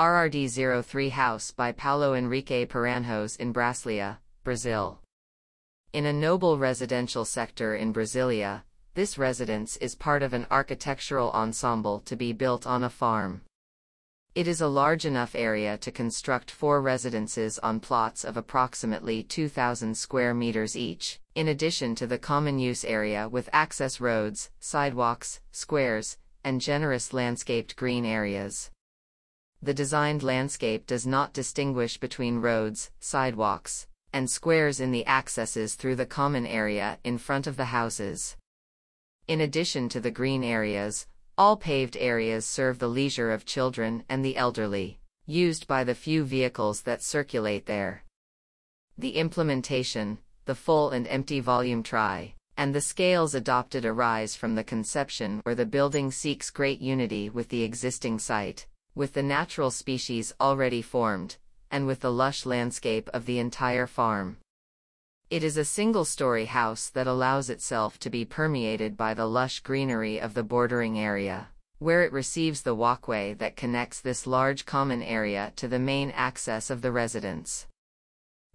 RRD 03 House by Paulo Henrique Paranhos in Brasília, Brazil. In a noble residential sector in Brasília, this residence is part of an architectural ensemble to be built on a farm. It is a large enough area to construct 4 residences on plots of approximately 2,000 square meters each, in addition to the common use area with access roads, sidewalks, squares, and generous landscaped green areas. The designed landscape does not distinguish between roads, sidewalks, and squares in the accesses through the common area in front of the houses. In addition to the green areas, all paved areas serve the leisure of children and the elderly, used by the few vehicles that circulate there. The implementation, the full and empty volume try, and the scales adopted arise from the conception where the building seeks great unity with the existing site, with the natural species already formed, and with the lush landscape of the entire farm. It is a single-story house that allows itself to be permeated by the lush greenery of the bordering area, where it receives the walkway that connects this large common area to the main access of the residence.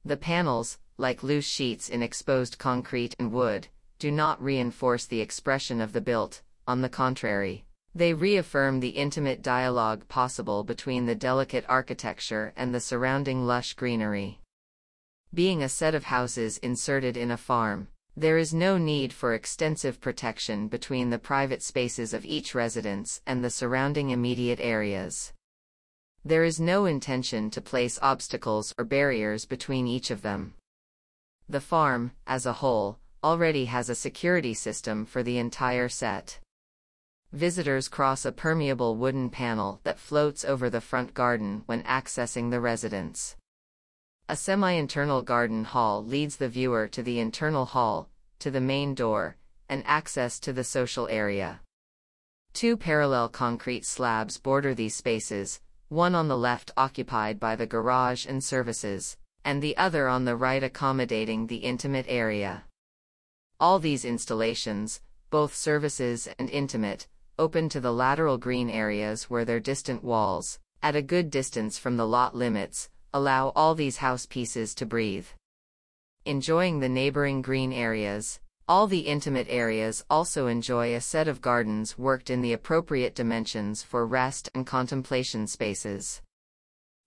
The panels, like loose sheets in exposed concrete and wood, do not reinforce the expression of the built, on the contrary, they reaffirm the intimate dialogue possible between the delicate architecture and the surrounding lush greenery. Being a set of houses inserted in a farm, there is no need for extensive protection between the private spaces of each residence and the surrounding immediate areas. There is no intention to place obstacles or barriers between each of them. The farm, as a whole, already has a security system for the entire set. Visitors cross a permeable wooden panel that floats over the front garden when accessing the residence. A semi-internal garden hall leads the viewer to the internal hall, to the main door, and access to the social area. 2 parallel concrete slabs border these spaces, one on the left occupied by the garage and services, and the other on the right accommodating the intimate area. All these installations, both services and intimate, open to the lateral green areas where their distant walls, at a good distance from the lot limits, allow all these house pieces to breathe. Enjoying the neighboring green areas, all the intimate areas also enjoy a set of gardens worked in the appropriate dimensions for rest and contemplation spaces.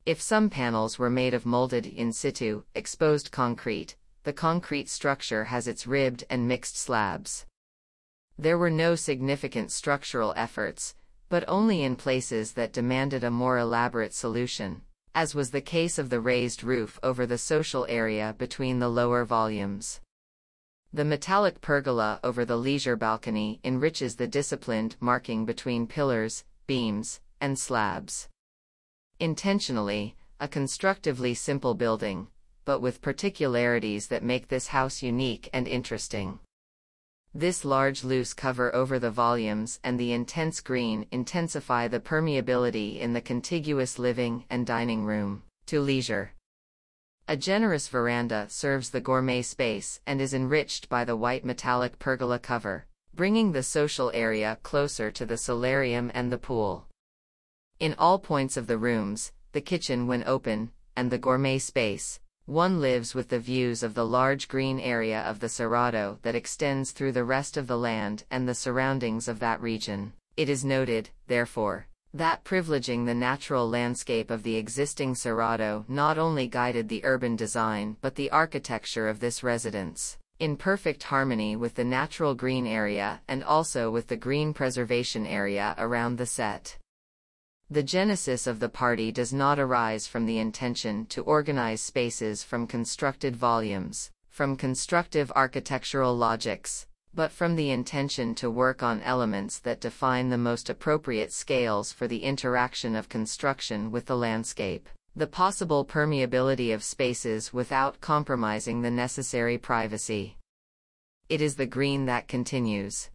If some panels were made of molded in situ, exposed concrete, the concrete structure has its ribbed and mixed slabs. There were no significant structural efforts, but only in places that demanded a more elaborate solution, as was the case of the raised roof over the social area between the lower volumes. The metallic pergola over the leisure balcony enriches the disciplined marking between pillars, beams, and slabs. Intentionally, a constructively simple building, but with particularities that make this house unique and interesting. This large loose cover over the volumes and the intense green intensify the permeability in the contiguous living and dining room, to leisure. A generous veranda serves the gourmet space and is enriched by the white metallic pergola cover, bringing the social area closer to the solarium and the pool. In all points of the rooms, the kitchen when open, and the gourmet space, one lives with the views of the large green area of the Cerrado that extends through the rest of the land and the surroundings of that region. It is noted, therefore, that privileging the natural landscape of the existing Cerrado not only guided the urban design but the architecture of this residence, in perfect harmony with the natural green area and also with the green preservation area around the set. The genesis of the party does not arise from the intention to organize spaces from constructed volumes, from constructive architectural logics, but from the intention to work on elements that define the most appropriate scales for the interaction of construction with the landscape, the possible permeability of spaces without compromising the necessary privacy. It is the green that continues.